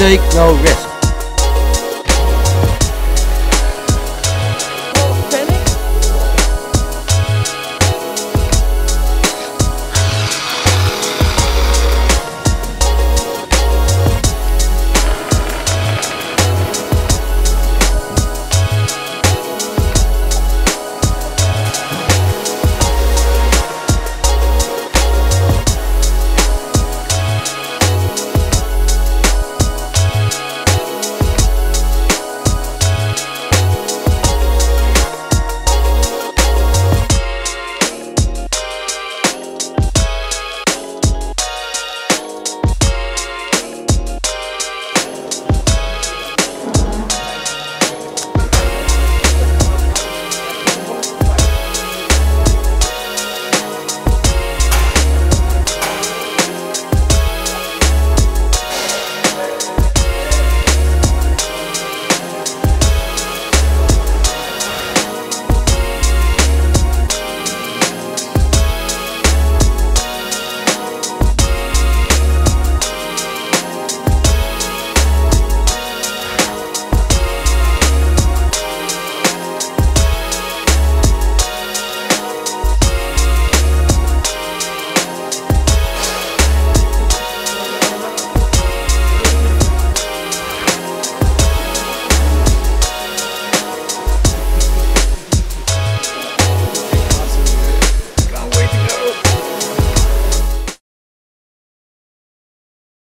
take no risk.